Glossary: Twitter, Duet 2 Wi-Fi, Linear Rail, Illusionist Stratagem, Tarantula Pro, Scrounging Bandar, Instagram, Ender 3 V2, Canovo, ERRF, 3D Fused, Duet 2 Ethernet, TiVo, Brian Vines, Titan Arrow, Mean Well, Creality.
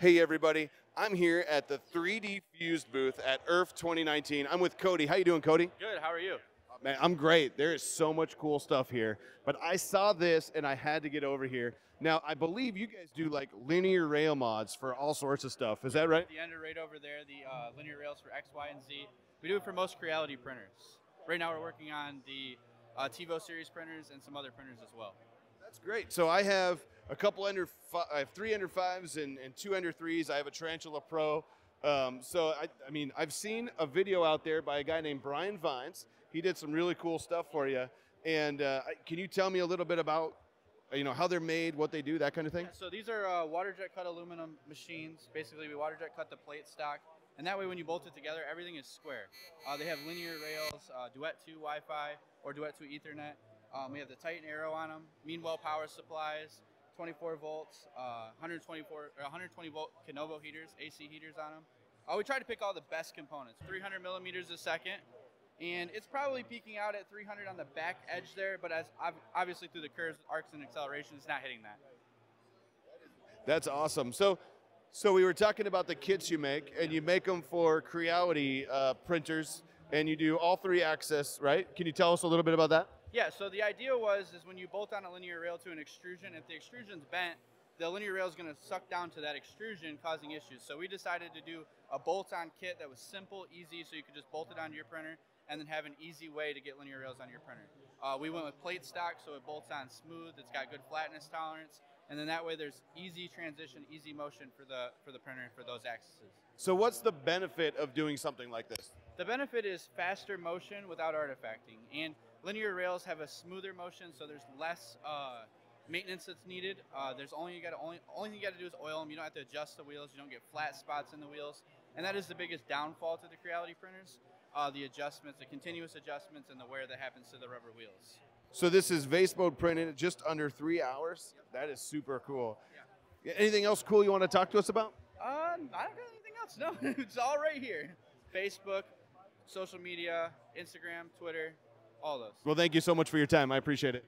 Hey everybody, I'm here at the 3D Fused booth at ERRF 2019. I'm with Cody. How you doing, Cody? Good, how are you? Oh, man, I'm great. There is so much cool stuff here. But I saw this and I had to get over here. Now, I believe you guys do like linear rail mods for all sorts of stuff. Is that right? At the end are right over there, the linear rails for X, Y, and Z. We do it for most Creality printers. Right now we're working on the TiVo series printers and some other printers as well. That's great. So I have a couple I have 3 Ender 5s and 2 Ender 3s. I have a Tarantula Pro. So I mean, I've seen a video out there by a guy named Brian Vines. He did some really cool stuff for you. And can you tell me a little bit about, you know, how they're made, what they do, that kind of thing? Yeah, so these are water jet cut aluminum machines. Basically, we water jet cut the plate stock. And that way, when you bolt it together, everything is square. They have linear rails, Duet 2 Wi-Fi, or Duet 2 Ethernet. We have the Titan Arrow on them, Mean Well power supplies, 24 volts, 120 volt Canovo heaters, AC heaters on them. We try to pick all the best components, 300 millimeters a second, and it's probably peaking out at 300 on the back edge there, but as obviously through the curves, arcs, and acceleration, it's not hitting that. That's awesome. So we were talking about the kits you make, and you make them for Creality printers, and you do all 3 access, right? Can you tell us a little bit about that? Yeah, so the idea is when you bolt on a linear rail to an extrusion, if the extrusion's bent, the linear rail is going to suck down to that extrusion, causing issues. So we decided to do a bolt-on kit that was simple, easy, so you could just bolt it onto your printer and then have an easy way to get linear rails on your printer. We went with plate stock, so it bolts on smooth, it's got good flatness tolerance, and then that way there's easy transition, easy motion for the printer and for those axes. So what's the benefit of doing something like this? The benefit is faster motion without artifacting, and linear rails have a smoother motion, so there's less maintenance that's needed. Only thing you got to do is oil them. You don't have to adjust the wheels. You don't get flat spots in the wheels, and that is the biggest downfall to the Creality printers: the adjustments, the continuous adjustments, and the wear that happens to the rubber wheels. So this is vase mode printed just under 3 hours. Yep. That is super cool. Yeah. Anything else cool you want to talk to us about? I don't got anything else. No, it's all right here. Facebook, social media, Instagram, Twitter. All those. Well, thank you so much for your time. I appreciate it.